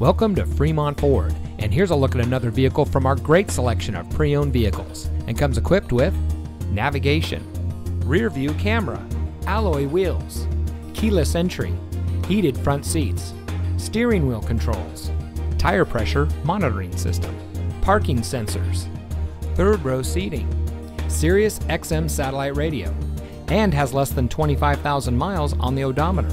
Welcome to Fremont Ford, and here's a look at another vehicle from our great selection of pre-owned vehicles, and comes equipped with navigation, rear view camera, alloy wheels, keyless entry, heated front seats, steering wheel controls, tire pressure monitoring system, parking sensors, third row seating, Sirius XM satellite radio, and has less than 25,000 miles on the odometer.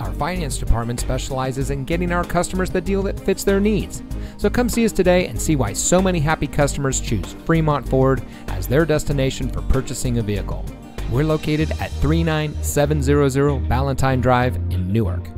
Our finance department specializes in getting our customers the deal that fits their needs. So come see us today and see why so many happy customers choose Fremont Ford as their destination for purchasing a vehicle. We're located at 39700 Balentine Drive in Newark.